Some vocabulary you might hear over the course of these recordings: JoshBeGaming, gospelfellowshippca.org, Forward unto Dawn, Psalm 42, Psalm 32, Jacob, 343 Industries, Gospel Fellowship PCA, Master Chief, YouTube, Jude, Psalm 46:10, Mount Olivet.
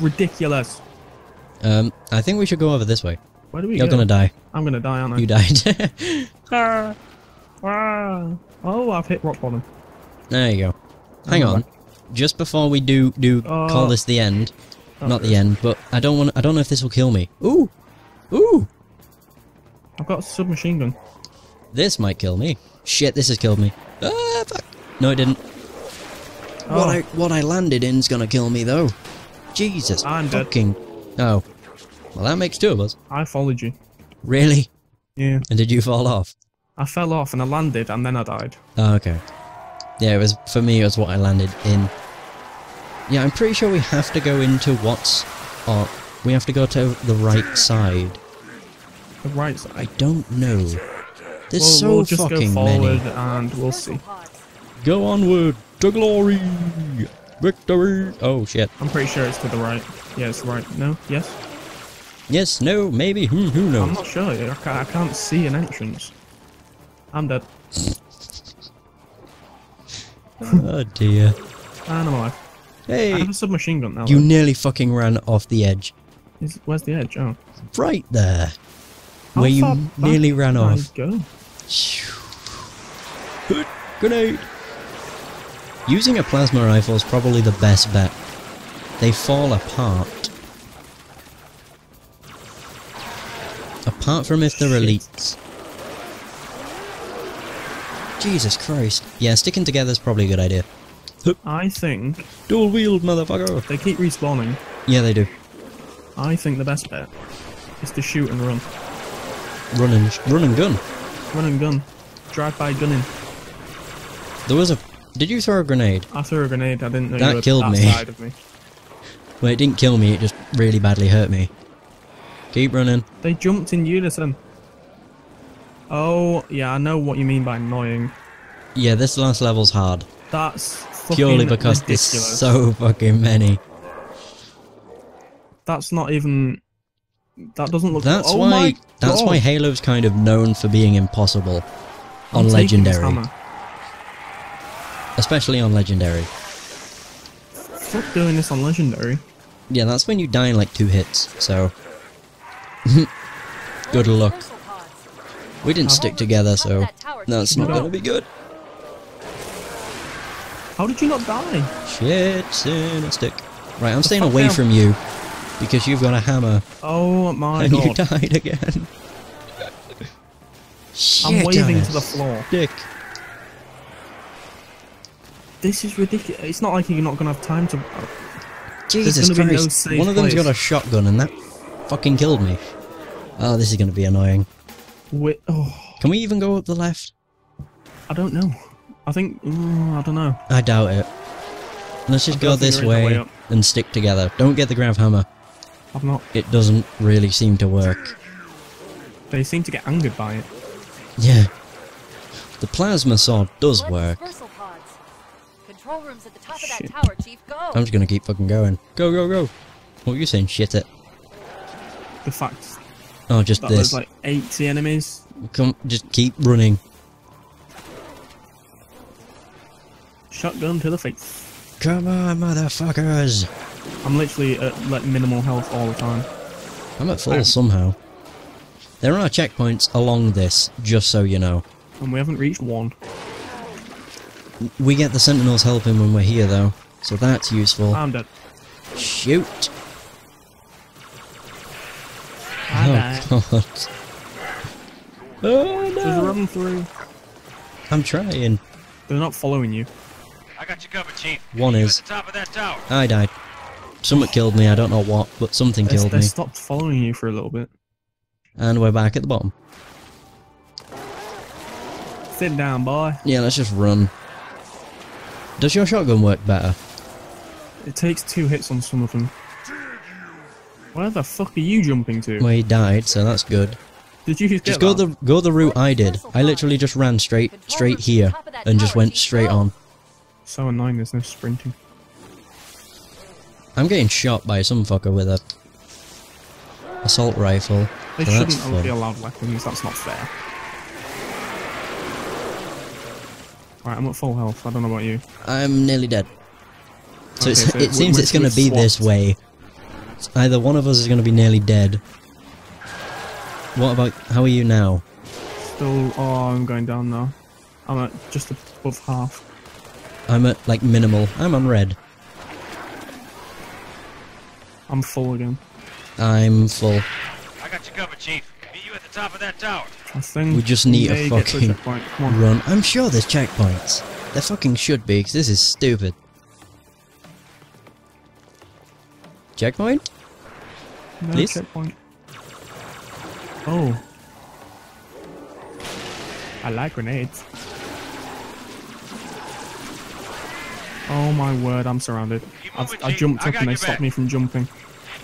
ridiculous. I think we should go over this way. Where do we You're gonna die. I'm gonna die, aren't I? You died. Ah, ah. Oh, I've hit rock bottom. There you go. Hang on. Back. Just before we call this the end. Oh, not the end, but I don't know if this will kill me. Ooh! Ooh! I've got a submachine gun. This might kill me. Shit, this has killed me. Ah, fuck! No, it didn't. Oh. What I landed in's gonna kill me, though. Jesus fucking... Oh. Well, that makes two of us. I followed you. Really? Yeah. And did you fall off? I fell off and I landed and then I died. Oh, okay. Yeah, it was, for me, it was what I landed in. Yeah, I'm pretty sure we have to go into what's... Or we have to go to the right side. The right side? I don't know. There's so fucking many. We'll just go forward and we'll see. Go onward to glory! Victory! Oh, shit. I'm pretty sure it's to the right. Yeah, it's right. No? Yes? Yes, no, maybe. Who knows? I'm not sure. I can't see an entrance. I'm dead. Oh, dear. And I'm alive. Hey! I have a submachine gun now. You nearly fucking ran off the edge. Where's the edge? Oh. Right there. How where you nearly ran off. Go? Grenade! Using a plasma rifle is probably the best bet. They fall apart. Apart from if they're elites. Jesus Christ. Yeah, sticking together is probably a good idea. I think... Dual wield, motherfucker! They keep respawning. Yeah, they do. I think the best bet is to shoot and run. Run and gun. Run and gun. Drive by gunning. There was a... Did you throw a grenade? I threw a grenade, I didn't know that you were that side of me. Well, it didn't kill me, it just really badly hurt me. Keep running. They jumped in unison. Oh, yeah, I know what you mean by annoying. Yeah, this last level's hard. That's purely because ridiculous. There's so fucking many. That's not even... That doesn't look... That's oh why. That's why Halo's kind of known for being impossible on Legendary. Especially on Legendary. Stop doing this on Legendary. Yeah, that's when you die in like 2 hits, so... Good luck. We didn't stick together, so... That's not gonna be good. How did you not die? Shit's in a stick. Right, I'm staying away from you because you've got a hammer. Oh my god. And you died again. I'm waving to the floor. Dick. This is ridiculous. It's not like you're not gonna have time to. Jesus Christ! One of them's got a shotgun, and that fucking killed me. Oh, this is gonna be annoying. Can we even go up the left? I don't know. I think... I don't know. I doubt it. Let's just go this way and stick together. Don't get the grav hammer. I've not. It doesn't really seem to work. They seem to get angered by it. Yeah. The plasma sword does work. Control room's at the top of that tower, Chief. Go! I'm just gonna keep fucking going. Go, go, go! What are you saying? Shit it. The fact. Oh, just this. There's like 80 enemies. Come, just keep running. Shotgun to the face. Come on, motherfuckers! I'm literally at like minimal health all the time. I'm at full somehow. There are checkpoints along this, just so you know. And we haven't reached one. We get the sentinels helping when we're here though, so that's useful. I'm dead. Shoot! Oh god. Oh no! Just run through. I'm trying. They're not following you. I got you covered, Chief. One is. At the top of that tower. I died. Something killed me, I don't know what, but something killed me. They stopped following you for a little bit. And we're back at the bottom. Sit down, boy. Yeah, let's just run. Does your shotgun work better? It takes 2 hits on some of them. Where the fuck are you jumping to? Well, he died, so that's good. Did you just go that? Go the route I did. I literally just ran straight here and just went straight on. So annoying, there's no sprinting. I'm getting shot by some fucker with a assault rifle. They shouldn't be allowed weapons, that's not fair. Alright, I'm at full health, I don't know about you. I'm nearly dead. So it seems it's gonna be this way So either one of us is going to be nearly dead. What about... how are you now? Still... oh, I'm going down now. I'm at just above half. I'm at, like, minimal. I'm on red. I'm full again. I'm full. I got you covered, Chief. Meet you at the top of that tower. I think we just need a fucking run. I'm sure there's checkpoints. There fucking should be, because this is stupid. Checkpoint? No, please? Checkpoint. Oh. I like grenades. Oh my word, I'm surrounded. I jumped up and they stopped me from jumping.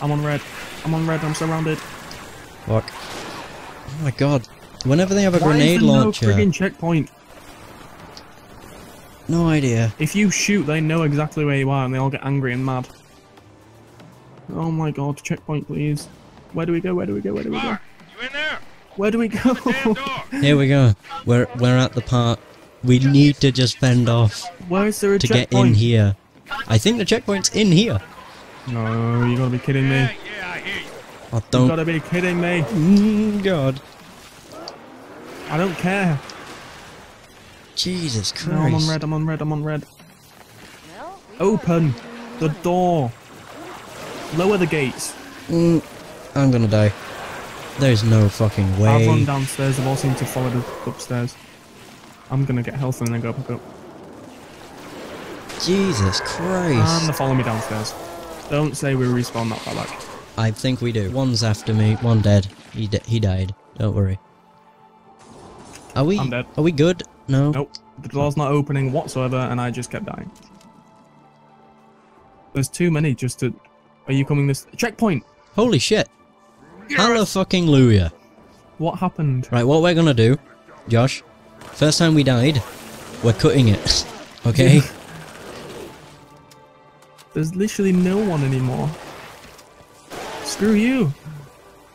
I'm on red. I'm on red, I'm surrounded. Fuck. Oh my god. Whenever they have a grenade launcher... why is there no friggin' checkpoint? No idea. If you shoot, they know exactly where you are and they all get angry and mad. Oh my god, checkpoint please. Where do we go, where do we go, where do we go? You in there? Where do we go? Here we go. We're at the part. We need to just fend off. Where is there a checkpoint? To get in here. I think the checkpoint's in here. No, you gotta be kidding me. Yeah, I hear you. Oh, don't. You gotta be kidding me. God. I don't care. Jesus Christ. No, I'm on red, I'm on red, I'm on red. Open the door. Lower the gates. I'm gonna die. There's no fucking way. I've run downstairs, I've all seemed to follow upstairs. I'm gonna get health and then go back up. Jesus Christ. And they follow me downstairs. Don't say we respawn that far back. I think we do. One's after me, one dead. He died. Don't worry. Are we? I'm dead. Are we good? No. Nope. The door's not opening whatsoever and I just kept dying. There's too many just to... are you coming this... checkpoint! Holy shit. Yes. Hallelujah fucking Luya. What happened? Right, what we're gonna do, Josh, first time we died, we're cutting it. Okay? Yeah. There's literally no one anymore. Screw you.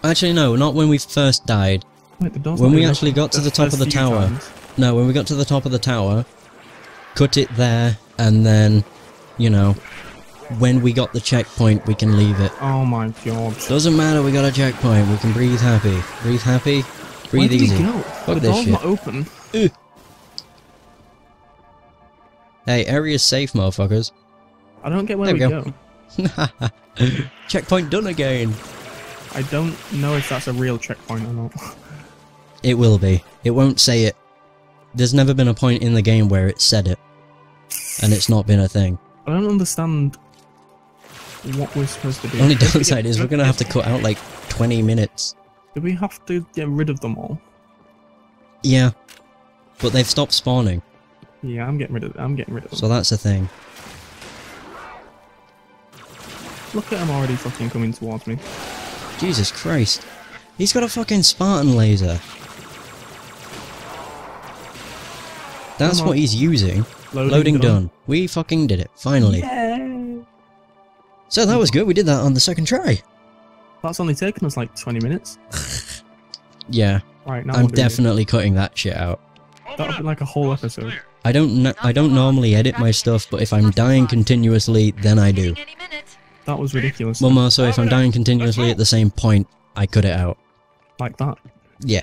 Actually no, not when we first died. Wait, the door's when we actually got to the top of the tower. Times. No, when we got to the top of the tower, cut it there, and then, you know, when we got the checkpoint, we can leave it. Oh my god. Doesn't matter, we got a checkpoint. We can breathe happy. Breathe happy. Breathe easy. Fuck this shit. The door's not open. Ugh. Hey, area's safe, motherfuckers. I don't get where we go. Checkpoint done again. I don't know if that's a real checkpoint or not. It will be. It won't say it. There's never been a point in the game where it said it. And it's not been a thing. I don't understand what we're supposed to do. The only downside is we're going to have to cut out like 20 minutes. Do we have to get rid of them all? Yeah. But they've stopped spawning. Yeah, I'm getting rid of them. So that's the thing. Look at him already fucking coming towards me. Jesus Christ. He's got a fucking Spartan laser. That's what he's using. Loading done. We fucking did it. Finally. Yeah. So that was good, we did that on the second try. That's only taken us like 20 minutes. Yeah. Right, now I'm definitely cutting that shit out. That'll be like a whole episode. I don't normally edit my stuff, but if I'm dying continuously, then I do. That was ridiculous. Well, more so if I'm dying continuously at the same point, I cut it out. Like that? Yeah.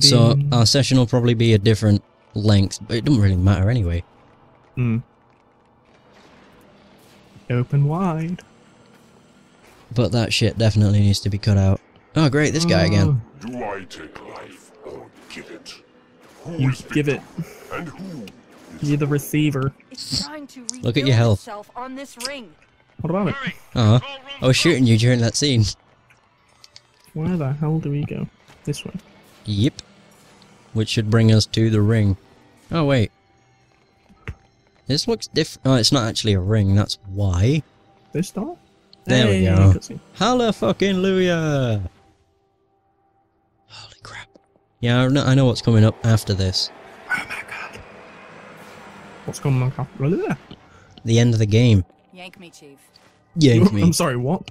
So our session will probably be a different length, but it doesn't really matter anyway. Hmm. Open wide. But that shit definitely needs to be cut out. Oh great, this guy again. Do I take life or give it? Who you give it. And who you're the receiver. Look at your health. On this ring. What about it? Uh-huh. I was shooting you during that scene. Where the hell do we go? This way. Yep. Which should bring us to the ring. Oh wait. This looks different. Oh, it's not actually a ring, that's why. This door? There we go. Hallelujah fucking Luya! Holy crap. Yeah, I know what's coming up after this. Oh my god. What's coming up after this? The end of the game. Yank me, Chief. Yank me. I'm sorry, what?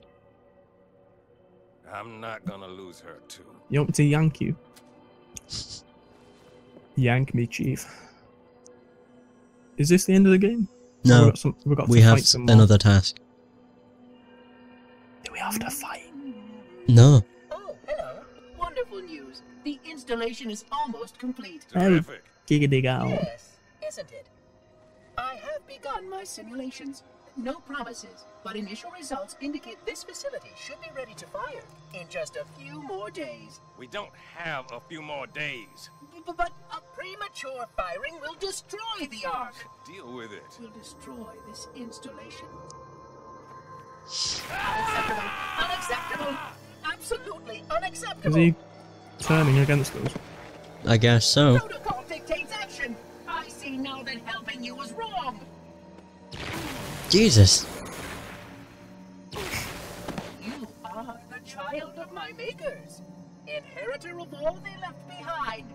I'm not gonna lose her too. You want me to yank you? Yank me, Chief. Is this the end of the game? No, we have another task. we have to fight? No. Oh, hello. Wonderful news. The installation is almost complete. Terrific. Yes, isn't it? I have begun my simulations. No promises, but initial results indicate this facility should be ready to fire in just a few more days. We don't have a few more days. But a premature firing will destroy the Ark. Deal with it. We'll destroy this installation. Unacceptable. Unacceptable. Absolutely unacceptable. Is he turning against us? I guess so. Protocol dictates action. I see now that helping you was wrong. Jesus. You are the child of my makers, inheritor of all they left behind.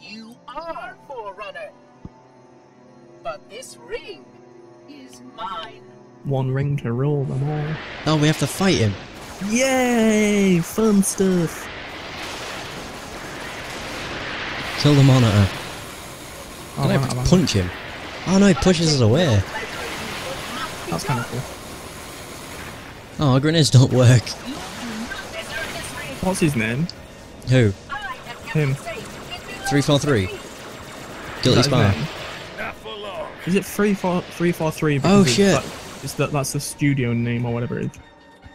You are Forerunner. But this ring is mine. One ring to rule them all. Oh, we have to fight him. Yay! Fun stuff. Kill the monitor. Oh, can I punch him? Oh no, he pushes us away. That's kind of cool. Oh, our grenades don't work. What's his name? Who? Him. 343. Guilty Spy. Is it 343? Oh shit! That's the studio name or whatever it is.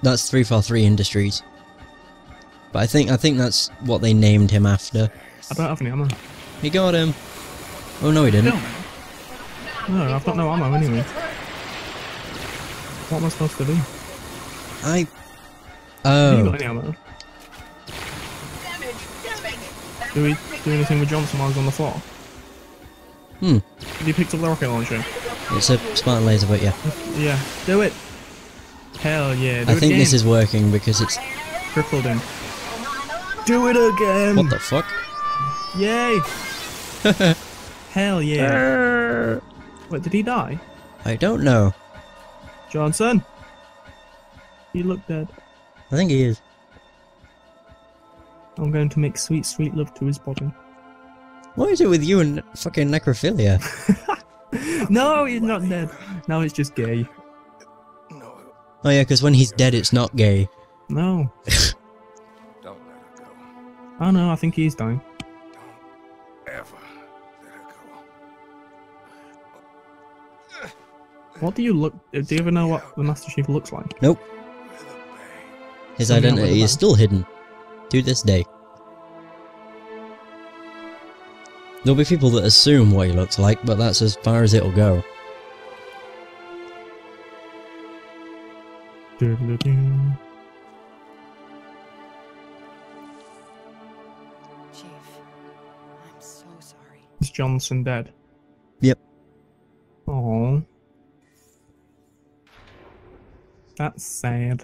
That's 343 Industries. But I think that's what they named him after. I don't have any ammo. He got him. Oh no, he didn't. No, I've got no ammo anyway. What am I supposed to do? You got any ammo? Do we do anything with Johnson while he's on the floor? Hmm. Have you picked up the rocket launcher? It's a Spartan laser, but yeah. Yeah, do it! Hell yeah, do it again! I think this is working because it's... crippled him. Do it again! What the fuck? Yay! Hell yeah! Wait, did he die? I don't know. Johnson! You look dead. I think he is. I'm going to make sweet, sweet love to his body. What is it with you and fucking necrophilia? No, he's not dead. Now it's just gay. No. Oh yeah, because when he's dead, it's not gay. No. Don't let her go. Oh no, I think he's dying. Don't ever let her go. What do you look? Do you ever know what the Master Chief looks like? Nope. His identity is still hidden to this day. There'll be people that assume what he looks like, but that's as far as it'll go. Chief, I'm so sorry. Is Johnson dead? Yep. Oh, that's sad.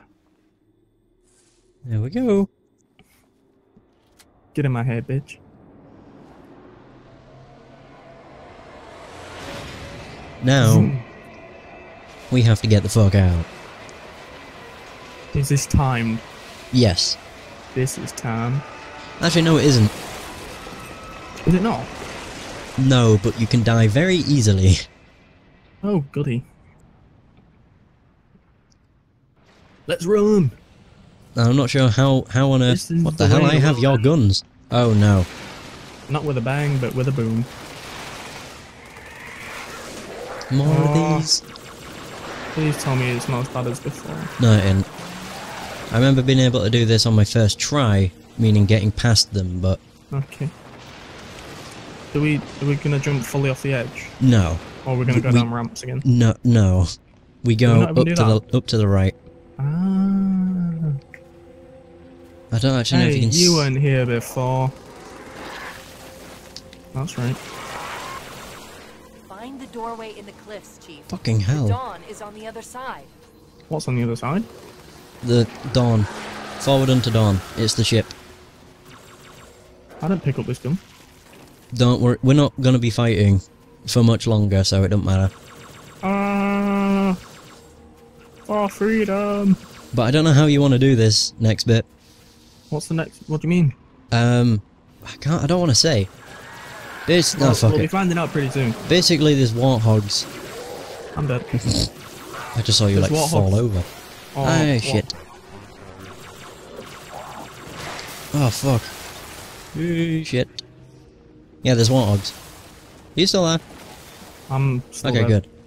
There we go. Get in my head, bitch. Now, we have to get the fuck out. Is this timed? Yes. This is timed. Actually, no, it isn't. Is it not? No, but you can die very easily. Oh, goody. Let's run! I'm not sure how on earth... What the hell? I have your guns. Oh, no. Not with a bang, but with a boom. More of these. Please tell me it's not as bad as before. No, it isn't. I remember being able to do this on my first try, meaning getting past them, but... Okay. Are we gonna jump fully off the edge? No. Or are we gonna go down ramps again? No, no. We go up to the right. Ah. I don't actually know if you can... you weren't here before. That's right. The doorway in the cliffs, Chief. Fucking hell. The dawn is on the other side. What's on the other side? The dawn. Forward unto Dawn. It's the ship. I didn't pick up this gun. Don't worry, we're not gonna be fighting for much longer, so it don't matter. Ah, for freedom. But I don't know how you want to do this next bit. What's the next? What do you mean? I don't want to say. No, fuck it. We'll be finding out pretty soon. Basically, there's warthogs. I'm dead. I just saw you, like, fall over. Oh, shit. Oh, fuck. Ooh, shit. Yeah, there's warthogs. Are you still there? I'm still there. Okay, good.